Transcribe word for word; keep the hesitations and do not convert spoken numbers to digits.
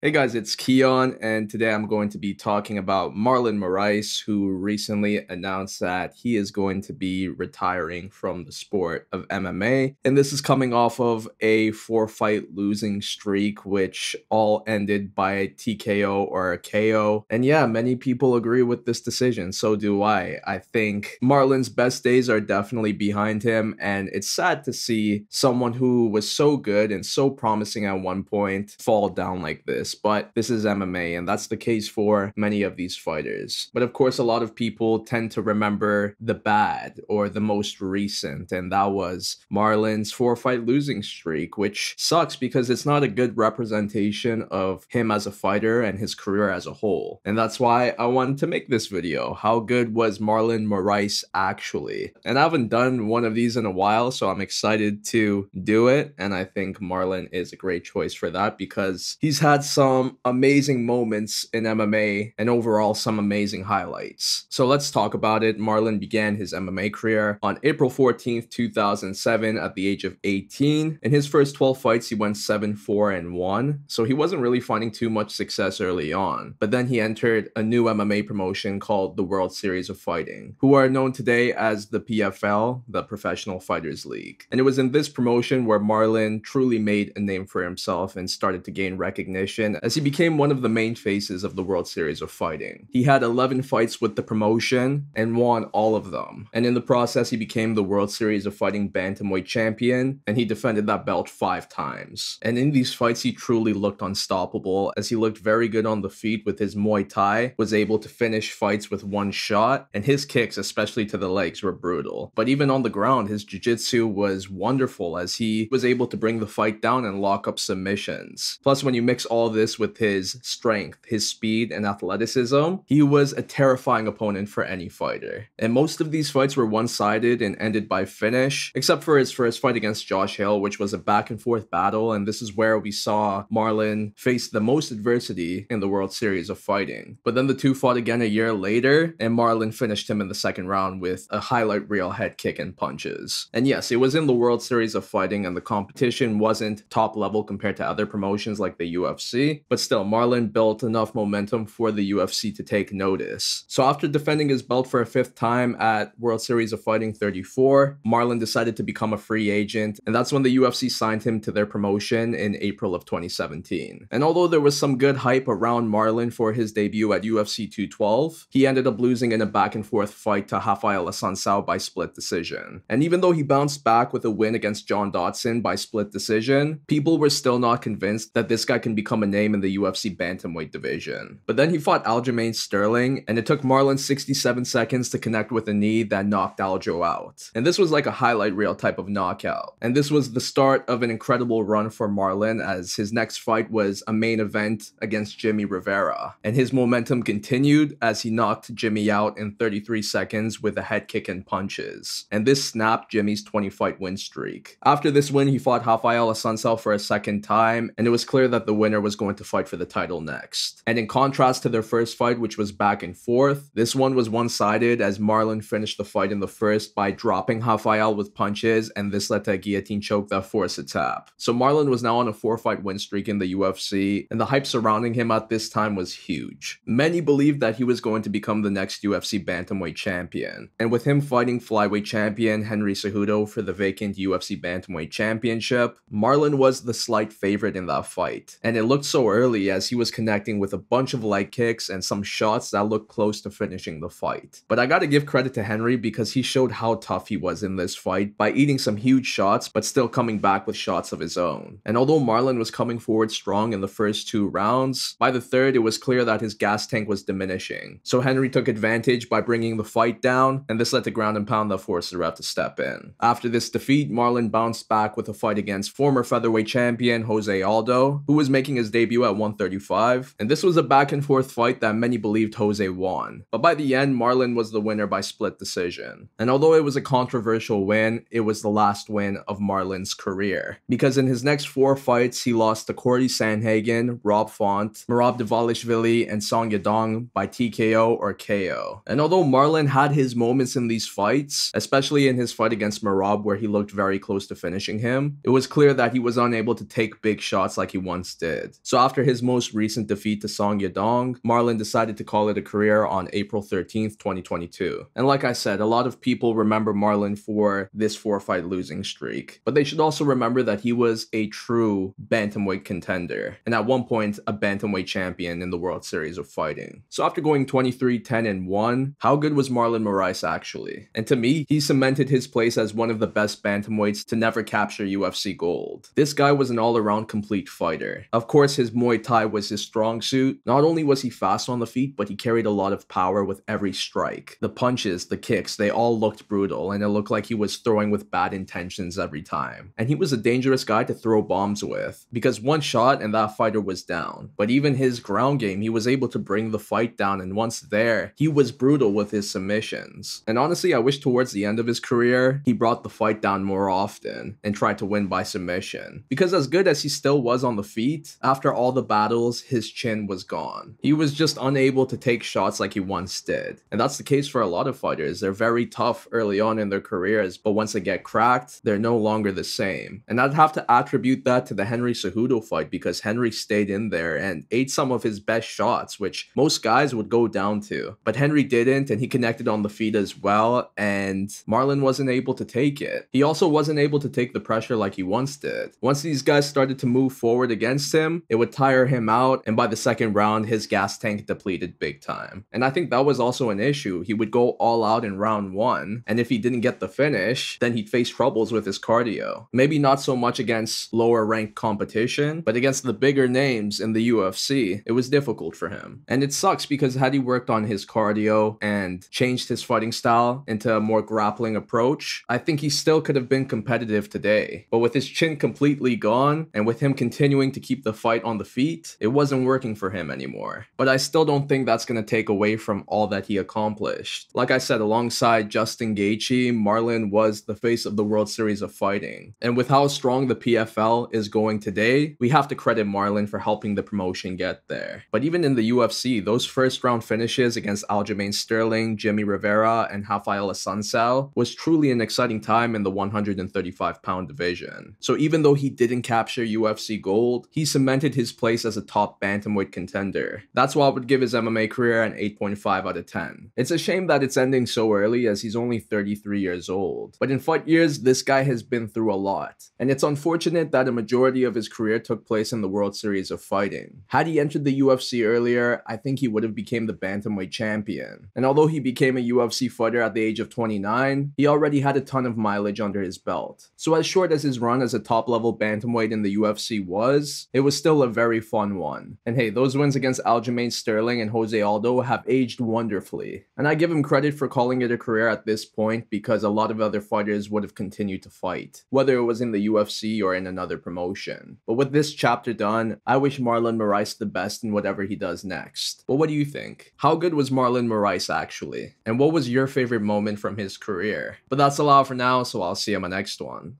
Hey guys, it's Keon, and today I'm going to be talking about Marlon Moraes, who recently announced that he is going to be retiring from the sport of M M A. And this is coming off of a four-fight losing streak, which all ended by T K O or a K O. And yeah, many people agree with this decision, so do I. I think Marlon's best days are definitely behind him, and it's sad to see someone who was so good and so promising at one point fall down like this. But this is M M A, and that's the case for many of these fighters. But of course, a lot of people tend to remember the bad or the most recent, and that was Marlon's four-fight losing streak, which sucks because it's not a good representation of him as a fighter and his career as a whole. And that's why I wanted to make this video. How good was Marlon Moraes actually? And I haven't done one of these in a while, so I'm excited to do it. And I think Marlon is a great choice for that because he's had some amazing moments in M M A and overall some amazing highlights. So let's talk about it. Marlon began his M M A career on April fourteenth, two thousand seven at the age of eighteen. In his first twelve fights, he went seven, four, and one. So he wasn't really finding too much success early on. But then he entered a new M M A promotion called the World Series of Fighting, who are known today as the P F L, the Professional Fighters League. And it was in this promotion where Marlon truly made a name for himself and started to gain recognition as he became one of the main faces of the World Series of Fighting. He had eleven fights with the promotion and won all of them. And in the process, he became the World Series of Fighting bantamweight champion, and he defended that belt five times. And in these fights, he truly looked unstoppable, as he looked very good on the feet with his Muay Thai, was able to finish fights with one shot, and his kicks, especially to the legs, were brutal. But even on the ground, his jiu-jitsu was wonderful, as he was able to bring the fight down and lock up submissions. Plus, when you mix all this with his strength, his speed, and athleticism, he was a terrifying opponent for any fighter. And most of these fights were one-sided and ended by finish, except for his first fight against Josh Hill, which was a back-and-forth battle, and this is where we saw Marlon face the most adversity in the World Series of Fighting. But then the two fought again a year later, and Marlon finished him in the second round with a highlight reel head kick and punches. And yes, it was in the World Series of Fighting, and the competition wasn't top-level compared to other promotions like the U F C. But still, Marlon built enough momentum for the U F C to take notice. So after defending his belt for a fifth time at World Series of Fighting thirty-four, Marlon decided to become a free agent, and that's when the U F C signed him to their promotion in April of twenty seventeen. And although there was some good hype around Marlon for his debut at U F C two twelve, he ended up losing in a back-and-forth fight to Rafael Assuncao by split decision. And even though he bounced back with a win against John Dodson by split decision, people were still not convinced that this guy can become a name in the U F C bantamweight division. But then he fought Aljamain Sterling, and it took Marlon sixty-seven seconds to connect with a knee that knocked Aljo out. And this was like a highlight reel type of knockout. And this was the start of an incredible run for Marlon, as his next fight was a main event against Jimmy Rivera. And his momentum continued as he knocked Jimmy out in thirty-three seconds with a head kick and punches. And this snapped Jimmy's twenty-fight win streak. After this win, he fought Rafael Assuncao for a second time, and it was clear that the winner was going to fight for the title next. And in contrast to their first fight, which was back and forth, this one was one-sided, as Marlon finished the fight in the first by dropping Rafael with punches, and this led to a guillotine choke that forced a tap. So Marlon was now on a four-fight win streak in the U F C, and the hype surrounding him at this time was huge. Many believed that he was going to become the next U F C bantamweight champion. And with him fighting flyweight champion Henry Cejudo for the vacant U F C bantamweight championship, Marlon was the slight favorite in that fight. And it looked so early, as he was connecting with a bunch of leg kicks and some shots that looked close to finishing the fight. But I gotta give credit to Henry, because he showed how tough he was in this fight by eating some huge shots but still coming back with shots of his own. And although Marlon was coming forward strong in the first two rounds, by the third it was clear that his gas tank was diminishing. So Henry took advantage by bringing the fight down, and this led to ground and pound that forced the ref to step in. After this defeat, Marlon bounced back with a fight against former featherweight champion Jose Aldo, who was making his debut at one thirty-five, and this was a back and forth fight that many believed Jose won. But by the end, Marlon was the winner by split decision. And although it was a controversial win, it was the last win of Marlon's career, because in his next four fights, he lost to Cory Sandhagen, Rob Font, Merab Dvalishvili, and Song Yadong by T K O or K O. And although Marlon had his moments in these fights, especially in his fight against Merab where he looked very close to finishing him, it was clear that he was unable to take big shots like he once did. So after his most recent defeat to Song Yadong, Marlon decided to call it a career on April thirteenth, twenty twenty-two. And like I said, a lot of people remember Marlon for this four-fight losing streak, but they should also remember that he was a true bantamweight contender, and at one point, a bantamweight champion in the World Series of Fighting. So after going twenty-three, ten, and one, how good was Marlon Moraes actually? And to me, he cemented his place as one of the best bantamweights to never capture U F C gold. This guy was an all-around complete fighter. Of course, his Muay Thai was his strong suit. Not only was he fast on the feet, but he carried a lot of power with every strike. The punches, the kicks, they all looked brutal, and it looked like he was throwing with bad intentions every time. And he was a dangerous guy to throw bombs with, because one shot and that fighter was down. But even his ground game, he was able to bring the fight down, and once there, he was brutal with his submissions. And honestly, I wish towards the end of his career, he brought the fight down more often and tried to win by submission. Because as good as he still was on the feet, after all the battles, his chin was gone. He was just unable to take shots like he once did. And that's the case for a lot of fighters. They're very tough early on in their careers, but once they get cracked, they're no longer the same. And I'd have to attribute that to the Henry Cejudo fight, because Henry stayed in there and ate some of his best shots, which most guys would go down to. But Henry didn't, and he connected on the feet as well, and Marlon wasn't able to take it. He also wasn't able to take the pressure like he once did. Once these guys started to move forward against him, it would tire him out, and by the second round, his gas tank depleted big time. And I think that was also an issue. He would go all out in round one, and if he didn't get the finish, then he'd face troubles with his cardio. Maybe not so much against lower-ranked competition, but against the bigger names in the U F C, it was difficult for him. And it sucks, because had he worked on his cardio and changed his fighting style into a more grappling approach, I think he still could have been competitive today. But with his chin completely gone, and with him continuing to keep the fight on the feet, it wasn't working for him anymore. But I still don't think that's going to take away from all that he accomplished. Like I said, alongside Justin Gaethje, Marlon was the face of the World Series of Fighting. And with how strong the P F L is going today, we have to credit Marlon for helping the promotion get there. But even in the U F C, those first round finishes against Aljamain Sterling, Jimmy Rivera, and Rafael Assuncao was truly an exciting time in the one thirty-five pound division. So even though he didn't capture U F C gold, he cemented his place as a top bantamweight contender. That's why I would give his M M A career an eight point five out of ten. It's a shame that it's ending so early, as he's only thirty-three years old. But in fight years, this guy has been through a lot. And it's unfortunate that a majority of his career took place in the World Series of Fighting. Had he entered the U F C earlier, I think he would have become the bantamweight champion. And although he became a U F C fighter at the age of twenty-nine, he already had a ton of mileage under his belt. So as short as his run as a top-level bantamweight in the U F C was, it was still a very fun one. And hey, those wins against Aljamain Sterling and Jose Aldo have aged wonderfully. And I give him credit for calling it a career at this point, because a lot of other fighters would have continued to fight, whether it was in the U F C or in another promotion. But with this chapter done, I wish Marlon Moraes the best in whatever he does next. But what do you think? How good was Marlon Moraes actually? And what was your favorite moment from his career? But that's all for now, so I'll see you in my next one.